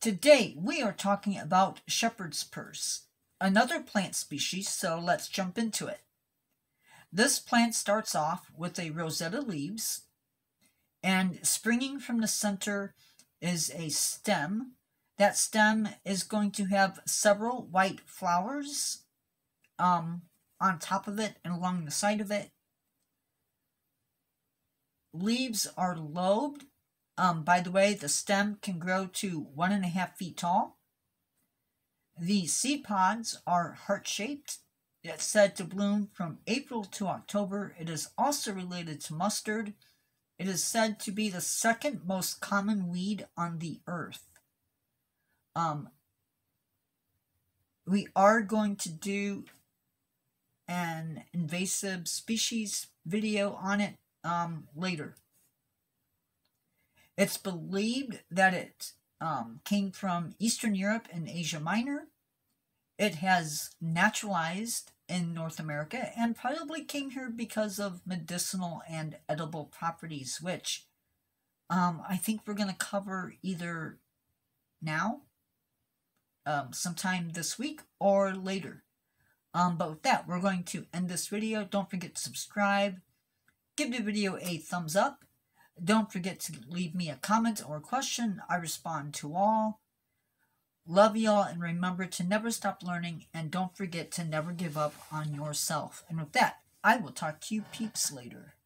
Today we are talking about shepherd's purse, another plant species, so let's jump into it. This plant starts off with a rosette of leaves, and springing from the center is a stem. That stem is going to have several white flowers on top of it and along the side of it. Leaves are lobed. By the way, the stem can grow to 1.5 feet tall. The seed pods are heart-shaped. It's said to bloom from April to October. It is also related to mustard. It is said to be the second most common weed on the earth. We are going to do an invasive species video on it later. It's believed that it came from Eastern Europe and Asia Minor. It has naturalized in North America and probably came here because of medicinal and edible properties, which I think we're going to cover either now, sometime this week, or later. But with that, we're going to end this video. Don't forget to subscribe. Give the video a thumbs up. Don't forget to leave me a comment or a question. I respond to all. Love y'all, and remember to never stop learning, and don't forget to never give up on yourself. And with that, I will talk to you peeps later.